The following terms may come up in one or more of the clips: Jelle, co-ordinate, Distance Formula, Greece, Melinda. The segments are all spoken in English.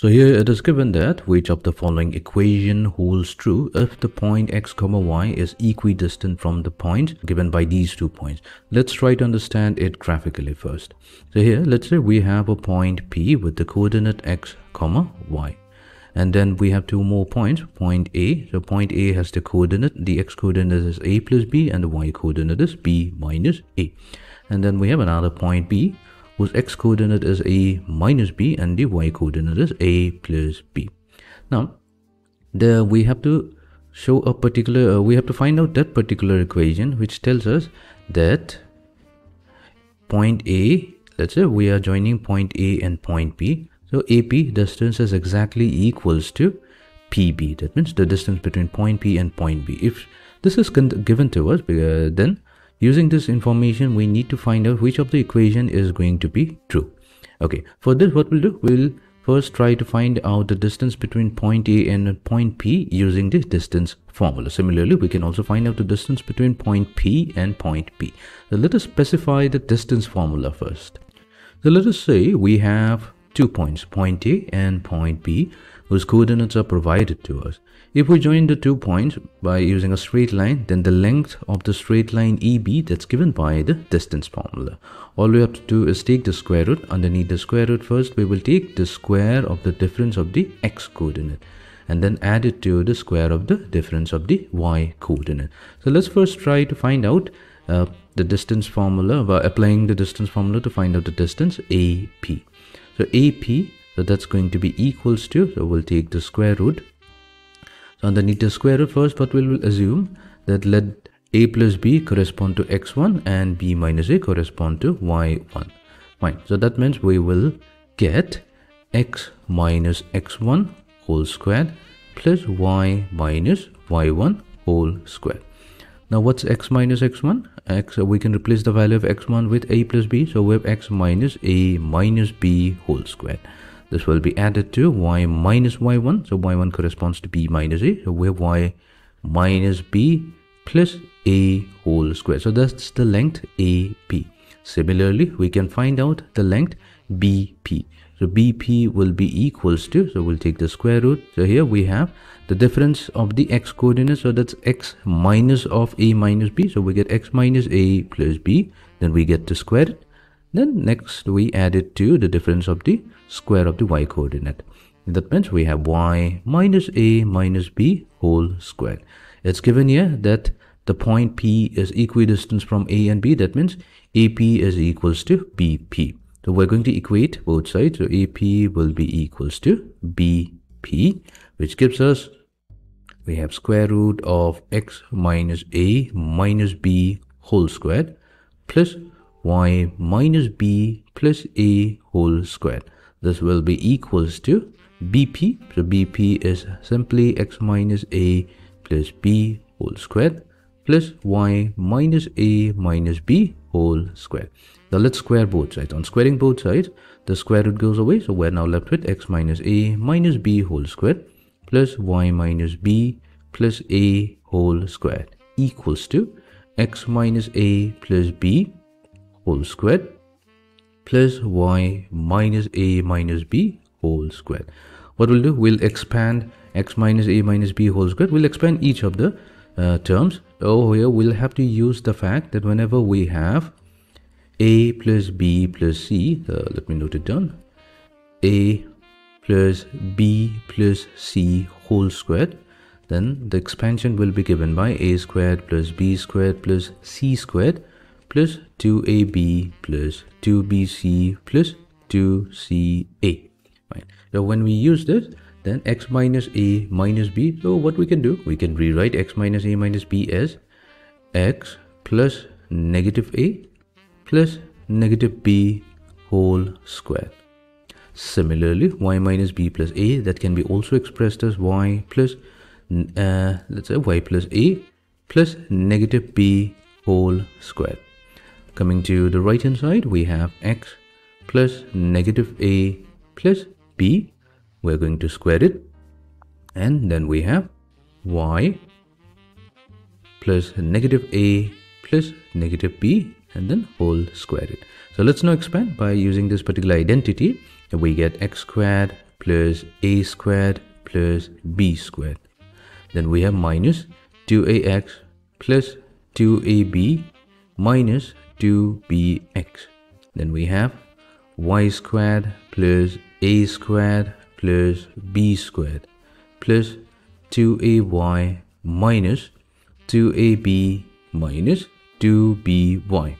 So here it is given that which of the following equation holds true if the point x, y is equidistant from the point given by these 2 points. Let's try to understand it graphically first. So here, let's say we have a point P with the coordinate x, y. And then we have 2 more points, point A. So point A has the coordinate, the x coordinate is a plus b and the y coordinate is b minus a. And then we have another point B, whose x coordinate is a minus b and the y coordinate is a plus b. Now, there we have to show a particular, we have to find out that particular equation which tells us that point A, let's say we are joining point A and point B. So AP distance is exactly equals to PB. That means the distance between point P and point B. If this is given to us, then using this information, we need to find out which of the equation is going to be true. Okay, for this what we'll do, we'll first try to find out the distance between point A and point P using the distance formula. Similarly, we can also find out the distance between point P and point B. So let us specify the distance formula first. So let us say we have 2 points, point A and point B, whose coordinates are provided to us. If we join the 2 points by using a straight line, then the length of the straight line EB, that's given by the distance formula. All we have to do is take the square root. Underneath the square root first, we will take the square of the difference of the x coordinate and then add it to the square of the difference of the y coordinate. So let's first try to find out the distance formula by applying the distance formula to find out the distance AP. So AP, so that's going to be equals to, so we'll take the square root. So underneath the square root first, what we will assume that let A plus B correspond to x1 and B minus A correspond to y1. Fine. So that means we will get x minus x1 whole squared plus y minus y1 whole squared. Now what's x minus x1? X, we can replace the value of x1 with a plus b. So we have x minus a minus b whole squared. This will be added to y minus y1. So y1 corresponds to b minus a. So we have y minus b plus a whole squared. So that's the length AP. Similarly, we can find out the length BP. So BP will be equals to, so we'll take the square root. So here we have the difference of the x coordinate. So that's x minus of a minus b. So we get x minus a plus b. Then we get to square it. Then next we add it to the difference of the square of the y coordinate. That means we have y minus a minus b whole squared. It's given here that the point P is equidistant from A and B. That means AP is equals to BP. So we're going to equate both sides. So AP will be equals to BP, which gives us, we have square root of x minus a minus b whole squared plus y minus b plus a whole squared. This will be equals to BP. So BP is simply x minus a plus b whole squared plus y minus a minus b whole square. Now let's square both sides. On squaring both sides, the square root goes away. So we're now left with x minus a minus b whole square plus y minus b plus a whole square equals to x minus a plus b whole square plus y minus a minus b whole square. What we'll do, we'll expand x minus a minus b whole square. We'll expand each of the terms. Oh, here we'll have to use the fact that whenever we have a plus b plus c, let me note it down, a plus b plus c whole squared, then the expansion will be given by a squared plus b squared plus c squared plus 2ab plus 2bc plus 2ca. Right. So when we use this, then x minus a minus b, so what we can do, we can rewrite x minus a minus b as x plus negative a plus negative b whole square. Similarly, y minus b plus a, that can be also expressed as y plus let's say y plus a plus negative b whole square. Coming to the right hand side, we have x plus negative a plus b. We're going to square it, and then we have y plus negative a plus negative b and then whole square it. So let's now expand by using this particular identity. We get x squared plus a squared plus b squared. Then we have minus 2ax plus 2ab minus 2bx. Then we have y squared plus a squared plus b squared plus 2ay minus 2ab minus 2by.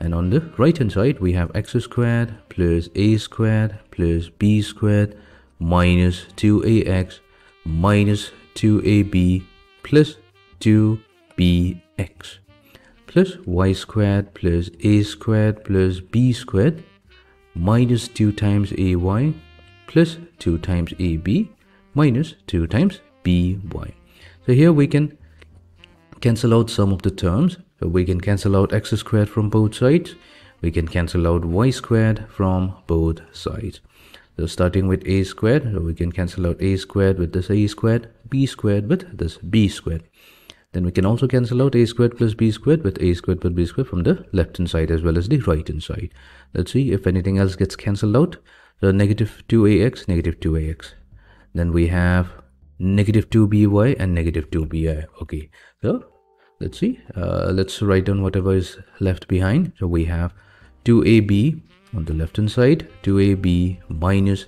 And on the right hand side we have x squared plus a squared plus b squared minus 2ax minus 2ab plus 2bx plus y squared plus a squared plus b squared minus 2 times ay plus 2 times ab minus 2 times by. So here we can cancel out some of the terms. So we can cancel out x squared from both sides. We can cancel out y squared from both sides. So starting with a squared, so we can cancel out a squared with this a squared, b squared with this b squared. Then we can also cancel out a squared plus b squared with a squared plus b squared from the left hand side as well as the right hand side. Let's see if anything else gets cancelled out. So negative 2ax, negative 2ax. Then we have negative 2by and negative 2bi. Okay, so let's see, let's write down whatever is left behind. So we have 2ab on the left hand side, 2ab minus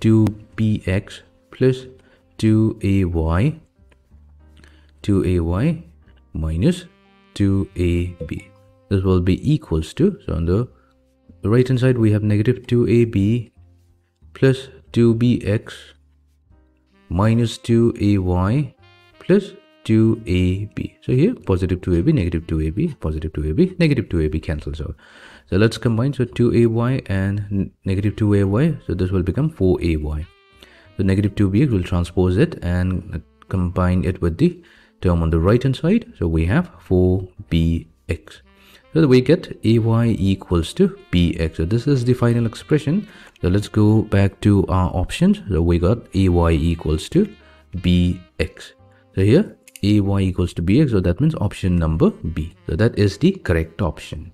2bx plus 2ay, 2ay minus 2ab. This will be equals to, so on the right hand side we have negative 2ab plus 2bx minus 2ay plus 2ab. So here positive 2ab, negative 2ab, positive 2ab, negative 2ab cancels out. So let's combine, so 2ay and negative 2ay, so this will become 4ay. So negative 2bx will transpose it and combine it with the term on the right hand side. So we have 4bx. So we get ay equals to bx. So this is the final expression. So let's go back to our options. So we got ay equals to bx. So here ay equals to bx. So that means option number B. So that is the correct option.